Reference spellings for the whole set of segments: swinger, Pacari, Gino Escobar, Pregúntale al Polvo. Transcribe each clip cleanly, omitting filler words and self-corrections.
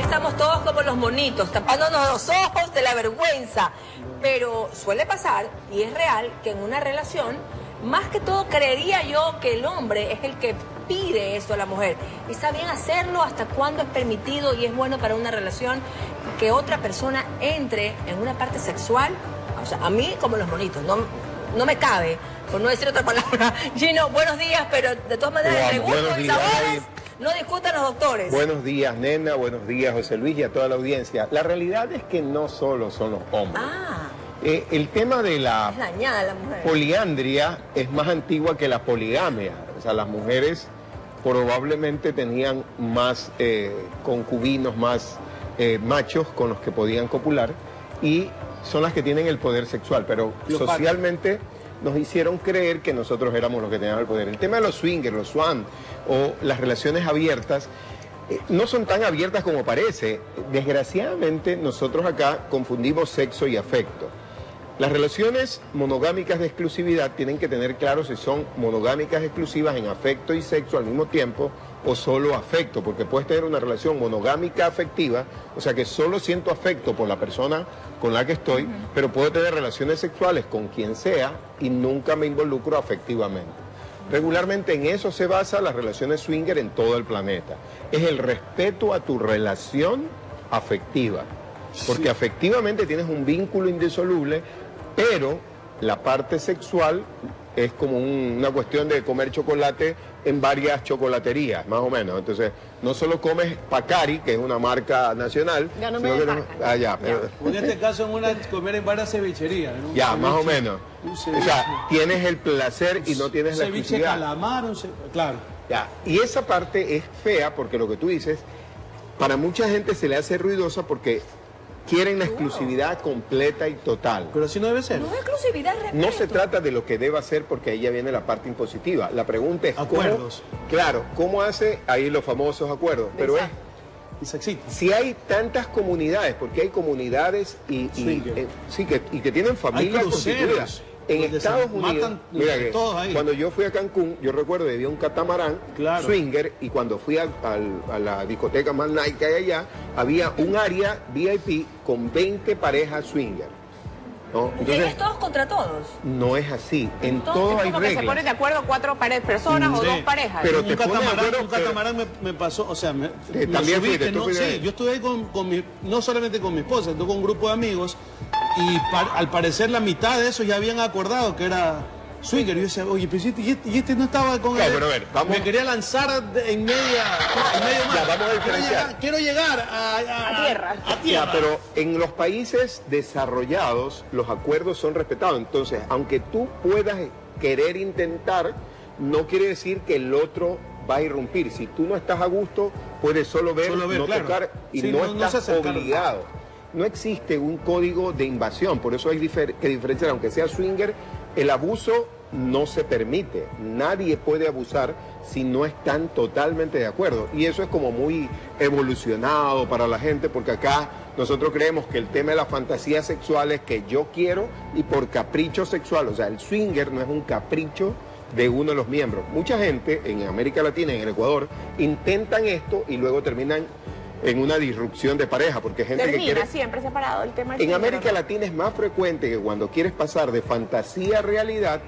Aquí estamos todos como los monitos, tapándonos los ojos de la vergüenza. Pero suele pasar, y es real, que en una relación, más que todo creería yo que el hombre es el que pide eso a la mujer. Está bien hacerlo hasta cuándo es permitido y es bueno para una relación que otra persona entre en una parte sexual. O sea, a mí como los monitos, no me cabe, por no decir otra palabra. Gino, buenos días, pero de todas maneras, el gusto y sabores, no discutan los doctores. Buenos días, nena, buenos días, José Luis, y a toda la audiencia. La realidad es que no solo son los hombres. El tema de la poliandria es más antigua que la poligamia. O sea, las mujeres probablemente tenían más concubinos, más machos con los que podían copular, y son las que tienen el poder sexual, pero socialmente nos hicieron creer que nosotros éramos los que teníamos el poder. El tema de los swingers, los swans o las relaciones abiertas, no son tan abiertas como parece. Desgraciadamente nosotros acá confundimos sexo y afecto. Las relaciones monogámicas de exclusividad tienen que tener claro si son monogámicas exclusivas en afecto y sexo al mismo tiempo o solo afecto, porque puedes tener una relación monogámica afectiva, o sea que solo siento afecto por la persona con la que estoy, pero puedo tener relaciones sexuales con quien sea y nunca me involucro afectivamente. Regularmente en eso se basan las relaciones swinger en todo el planeta. Es el respeto a tu relación afectiva, porque afectivamente tienes un vínculo indisoluble, pero la parte sexual es como una cuestión de comer chocolate en varias chocolaterías, más o menos. Entonces, no solo comes Pacari, que es una marca nacional. Ya no me sino que en este caso, comer en varias cevicherías. En ceviche, más o menos. O sea, tienes el placer y no tienes la exclusividad. Ceviche calamar, claro. Ya. Y esa parte es fea, porque lo que tú dices, para mucha gente se le hace ruidosa porque quieren la exclusividad completa y total. Pero así no debe ser. No es exclusividad, respeto. No se trata de lo que deba ser, porque ahí ya viene la parte impositiva. La pregunta es acuerdos. Claro, ¿cómo hace ahí los famosos acuerdos? Pero si hay tantas comunidades, porque hay comunidades y que tienen familias constituidas. En Estados Unidos, mira que cuando yo fui a Cancún, yo recuerdo que había un catamarán swinger, y cuando fui a la discoteca más night que hay allá, había un área VIP con 20 parejas swinger. ¿No? Entonces, ¿y es todos contra todos? No es así. En todos hay reglas. Se ponen de acuerdo 4 personas o 2 parejas. Pero te un catamarán me pasó, o sea, también subí, yo estuve ahí no solamente con mi esposa, estuve con un grupo de amigos. Y al parecer la mitad de eso ya habían acordado que era swinger. Yo decía, oye, pero este no estaba con él. Pero a ver, me quería lanzar en medio mar. Vamos a diferenciar. Quiero llegar a tierra. Pero en los países desarrollados los acuerdos son respetados. Entonces, aunque tú puedas querer intentar, no quiere decir que el otro va a irrumpir. Si tú no estás a gusto, puedes solo ver, no tocar, y no estás obligado. No existe un código de invasión, por eso hay que diferenciar, aunque sea swinger, el abuso no se permite. Nadie puede abusar si no están totalmente de acuerdo. Y eso es como muy evolucionado para la gente, porque acá nosotros creemos que el tema de las fantasías sexuales, que yo quiero y por capricho sexual, o sea, el swinger no es un capricho de uno de los miembros. Mucha gente en América Latina, en el Ecuador, intentan esto y luego terminan en una disrupción de pareja, porque gente que quiere siempre separado el tema. En América Latina es más frecuente que cuando quieres pasar de fantasía a realidad,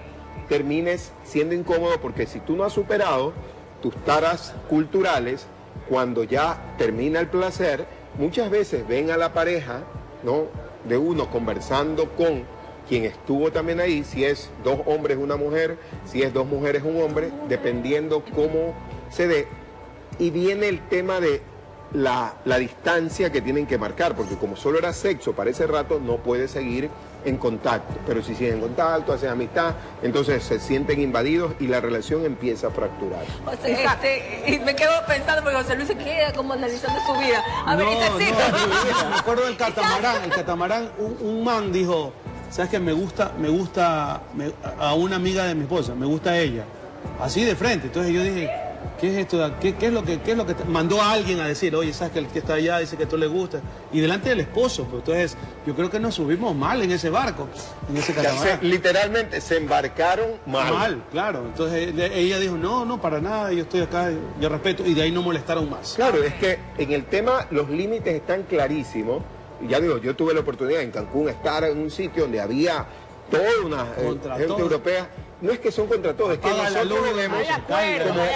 termines siendo incómodo, porque si tú no has superado tus taras culturales, cuando ya termina el placer, muchas veces ven a la pareja, ¿no?, de uno conversando con quien estuvo también ahí, si es 2 hombres una mujer, si es 2 mujeres un hombre, dependiendo cómo se dé. Y viene el tema de la distancia que tienen que marcar, porque como solo era sexo para ese rato, no puede seguir en contacto. Pero si siguen en contacto, hacen amistad, entonces se sienten invadidos y la relación empieza a fracturar. O sea, y me quedo pensando, porque José Luis se queda como analizando su vida. A ver, me acuerdo del catamarán. El catamarán, un man dijo, ¿sabes qué? Me gusta a una amiga de mi esposa, me gusta ella. Así de frente. Entonces yo dije, ¿Qué es esto? ¿Qué es lo que mandó a alguien a decir? Oye, sabes que el que está allá dice que tú le gusta. Y delante del esposo. Pues, entonces, yo creo que nos subimos mal en ese barco, en ese catamarán. Literalmente, se embarcaron mal. Mal, claro. Entonces, ella dijo, no, no, para nada, yo estoy acá, yo respeto. Y de ahí no molestaron más. Claro, es que en el tema los límites están clarísimos. Ya digo, yo tuve la oportunidad en Cancún de estar en un sitio donde había toda una gente europea. No es que son contra todos, es que nosotros vemos como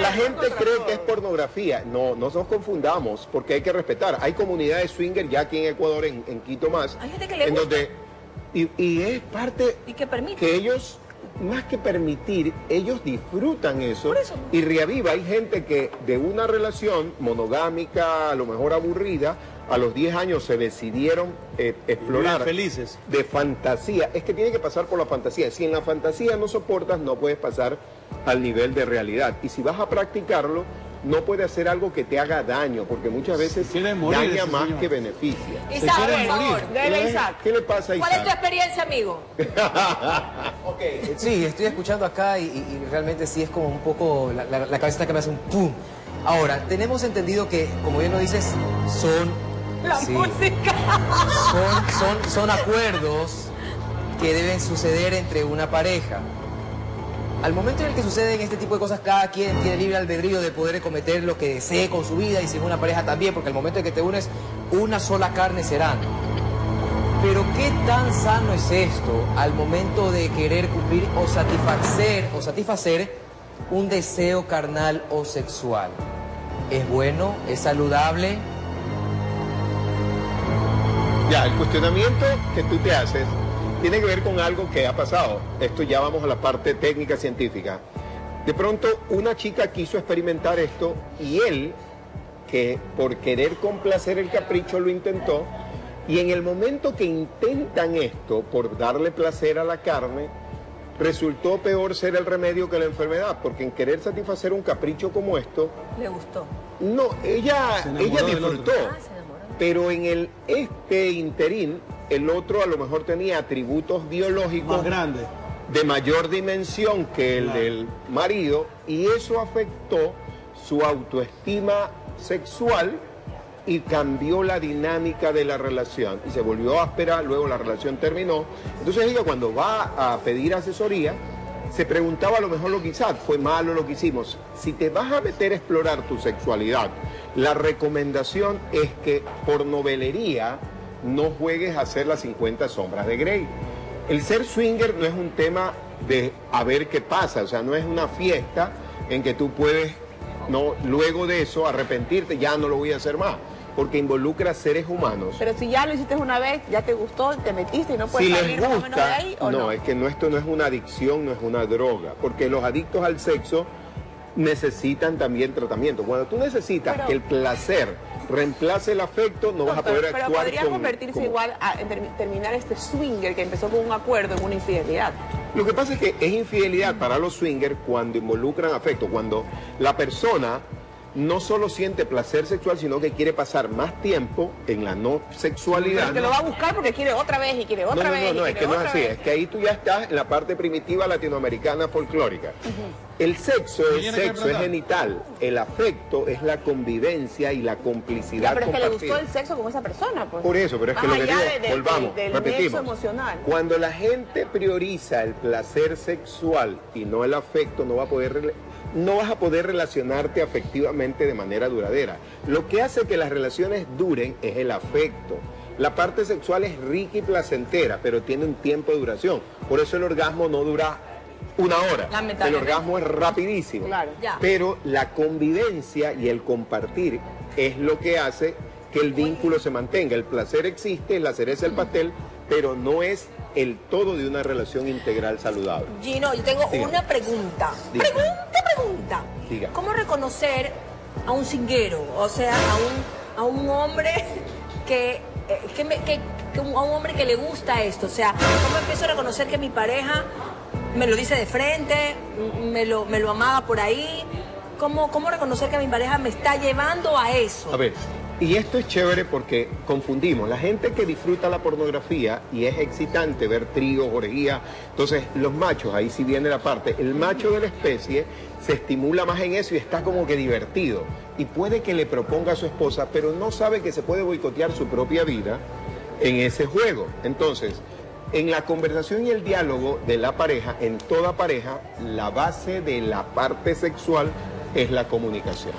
la gente cree que es pornografía. No, no nos confundamos, porque hay que respetar. Hay comunidades swinger ya aquí en Ecuador, en Quito más. Hay gente que le gusta. Y es parte que ellos, más que permitir, ellos disfrutan eso. Y reaviva. Hay gente que de una relación monogámica, a lo mejor aburrida, a los 10 años se decidieron explorar felices. De fantasía. Es que tiene que pasar por la fantasía. Si en la fantasía no soportas, no puedes pasar al nivel de realidad. Y si vas a practicarlo, no puede hacer algo que te haga daño, porque muchas veces daña más que beneficia. Isaac, por favor, dele, Isaac. ¿Qué le pasa a Isaac? ¿Cuál es tu experiencia, amigo? Okay. Sí, estoy escuchando acá y realmente sí es como un poco la cabeza que me hace un pum. Ahora, tenemos entendido que, como bien lo dices, son... La sí. Música. Son acuerdos que deben suceder entre una pareja. Al momento en el que suceden este tipo de cosas, cada quien tiene libre albedrío de poder cometer lo que desee con su vida, y si es una pareja también, porque al momento en que te unes, una sola carne serán. Pero ¿qué tan sano es esto al momento de querer cumplir o satisfacer un deseo carnal o sexual? ¿Es bueno? ¿Es saludable? Ya, el cuestionamiento que tú te haces tiene que ver con algo que ha pasado. Esto ya vamos a la parte técnica científica. De pronto, una chica quiso experimentar esto y él, que por querer complacer el capricho, lo intentó. Y en el momento que intentan esto, por darle placer a la carne, resultó peor ser el remedio que la enfermedad, porque en querer satisfacer un capricho como esto... Le gustó. No, ella disfrutó. Pero en este interín, el otro a lo mejor tenía atributos biológicos más grandes, de mayor dimensión que el del marido, y eso afectó su autoestima sexual y cambió la dinámica de la relación. Y se volvió áspera, luego la relación terminó. Entonces ella, cuando va a pedir asesoría, se preguntaba a lo mejor lo que quizás fue malo lo que hicimos. Si te vas a meter a explorar tu sexualidad, la recomendación es que por novelería no juegues a hacer las 50 sombras de Grey. El ser swinger no es un tema de a ver qué pasa, o sea, no es una fiesta en que tú puedes luego de eso arrepentirte, ya no lo voy a hacer más, porque involucra seres humanos. Pero si ya lo hiciste una vez, ya te gustó, te metiste y no puedes salir más o menos de ahí, ¿o no? No, es que esto no es una adicción, no es una droga, porque los adictos al sexo necesitan también tratamiento. Cuando tú necesitas que el placer reemplace el afecto, no vas a poder actuar. Pero podría convertirse igual a terminar este swinger que empezó con un acuerdo en una infidelidad. Lo que pasa es que es infidelidad para los swingers cuando involucran afecto, cuando la persona no solo siente placer sexual, sino que quiere pasar más tiempo en la no sexualidad. Pero que lo va a buscar porque quiere otra vez y quiere otra vez. No, es que no es así. Es que ahí tú ya estás en la parte primitiva latinoamericana folclórica. El sexo es sexo, es genital. El afecto es la convivencia y la complicidad compartida. Pero es que le gustó el sexo con esa persona, pues. Por eso, pero es que lo que digo, volvamos, repetimos. Cuando la gente prioriza el placer sexual y no el afecto, no vas a poder relacionarte afectivamente de manera duradera. Lo que hace que las relaciones duren es el afecto. La parte sexual es rica y placentera, pero tiene un tiempo de duración. Por eso el orgasmo no dura una hora. El orgasmo es rapidísimo. Claro. Pero la convivencia y el compartir es lo que hace que el vínculo se mantenga. El placer existe, la cereza del pastel, pero no es el todo de una relación integral saludable. Gino, yo tengo una pregunta. Dígame. Pregunta. Dígame. ¿Cómo reconocer a un swinguero? O sea, a un hombre a un hombre que le gusta esto. O sea, ¿cómo empiezo a reconocer que mi pareja me lo dice de frente, me lo amaba por ahí? ¿Cómo reconocer que mi pareja me está llevando a eso? A ver, Y esto es chévere porque confundimos. La gente que disfruta la pornografía y es excitante ver tríos, orgías. Entonces, los machos, ahí sí viene la parte. El macho de la especie se estimula más en eso y está como que divertido. Y puede que le proponga a su esposa, pero no sabe que se puede boicotear su propia vida en ese juego. Entonces, en la conversación y el diálogo de la pareja, en toda pareja, la base de la parte sexual es la comunicación.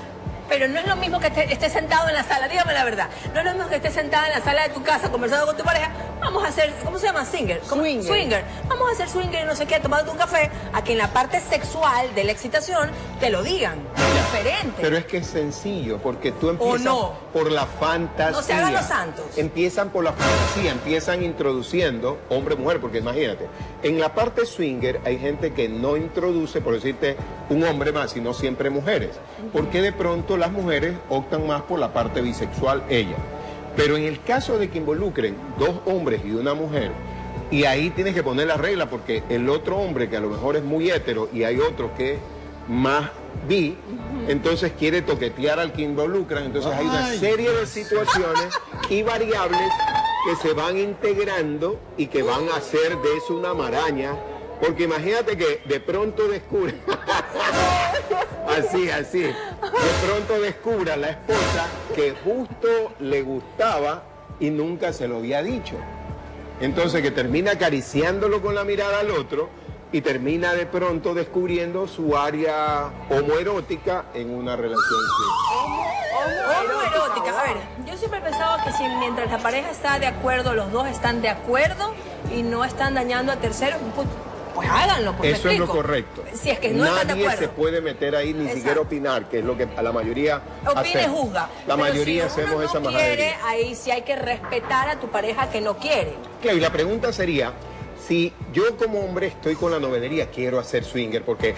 Pero no es lo mismo que esté sentado en la sala, dígame la verdad. No es lo mismo que esté sentada en la sala de tu casa conversando con tu pareja. Vamos a hacer, ¿cómo se llama? Singer. Swinger. Swinger. Vamos a hacer swinger, no sé qué, tomando un café, a que en la parte sexual de la excitación te lo digan. Es diferente. Pero es que es sencillo, porque tú empiezas por la fantasía. No se hagan los santos. Empiezan por la fantasía, empiezan introduciendo hombre-mujer, porque imagínate, en la parte swinger hay gente que no introduce, por decirte, un hombre más, sino siempre mujeres. Porque de pronto las mujeres optan más por la parte bisexual, ella. Pero en el caso de que involucren dos hombres y una mujer, y ahí tienes que poner la regla, porque el otro hombre que a lo mejor es muy hétero y hay otro que es más bi, entonces quiere toquetear al que involucran. Entonces hay una serie de situaciones y variables que se van integrando y que van a hacer de eso una maraña. Porque imagínate que de pronto descubre, así, de pronto descubra la esposa que justo le gustaba y nunca se lo había dicho. Entonces que termina acariciándolo con la mirada al otro y termina de pronto descubriendo su área homoerótica en una relación. Homoerótica, a ver, yo siempre he pensado que si mientras la pareja está de acuerdo, los dos están de acuerdo y no están dañando a terceros, pues háganlo, pues eso es lo correcto. Si es que no están de acuerdo. Nadie se puede meter ahí, ni siquiera opinar, que es lo que a la mayoría opine, juzga. La mayoría hacemos esa majadería. Ahí sí hay que respetar a tu pareja que no quiere. Claro, y la pregunta sería, si yo como hombre estoy con la novelería, quiero hacer swinger, porque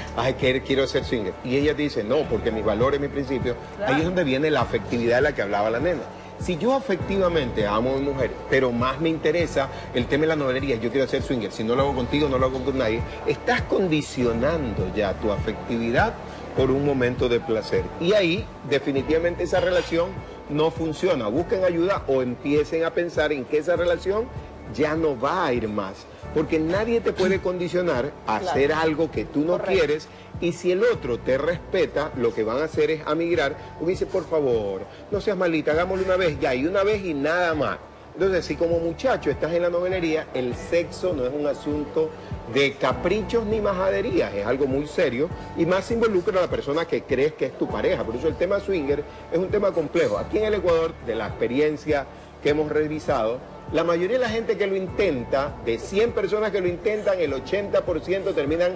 quiero hacer swinger, y ella dice no, porque mis valores, mis principios, ahí es donde viene la afectividad de la que hablaba la nena. Si yo afectivamente amo a mi mujer, pero más me interesa el tema de la novelería, yo quiero hacer swinger, si no lo hago contigo, no lo hago con nadie, estás condicionando ya tu afectividad por un momento de placer. Y ahí, definitivamente, esa relación no funciona. Busquen ayuda o empiecen a pensar en que esa relación ya no va a ir más. Porque nadie te puede condicionar a hacer algo que tú no quieres. Y si el otro te respeta, lo que van a hacer es amigrar. O dice, por favor, no seas malita, hagámoslo una vez ya, y una vez y nada más. Entonces, si como muchacho estás en la novelería, el sexo no es un asunto de caprichos ni majaderías, es algo muy serio y más involucra a la persona que crees que es tu pareja. Por eso el tema swinger es un tema complejo. Aquí en el Ecuador, de la experiencia que hemos revisado, la mayoría de la gente que lo intenta, de 100 personas que lo intentan, el 80% terminan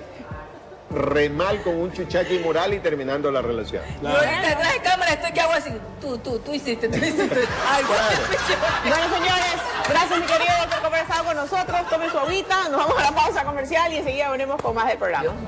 re mal con un chuchaque inmoral y terminando la relación. Claro. Detrás de cámara estoy que hago así. Tú hiciste. Ay, bueno, señores, gracias, mi querido, por conversar con nosotros. Tomen su agüita, nos vamos a la pausa comercial y enseguida venimos con más del programa.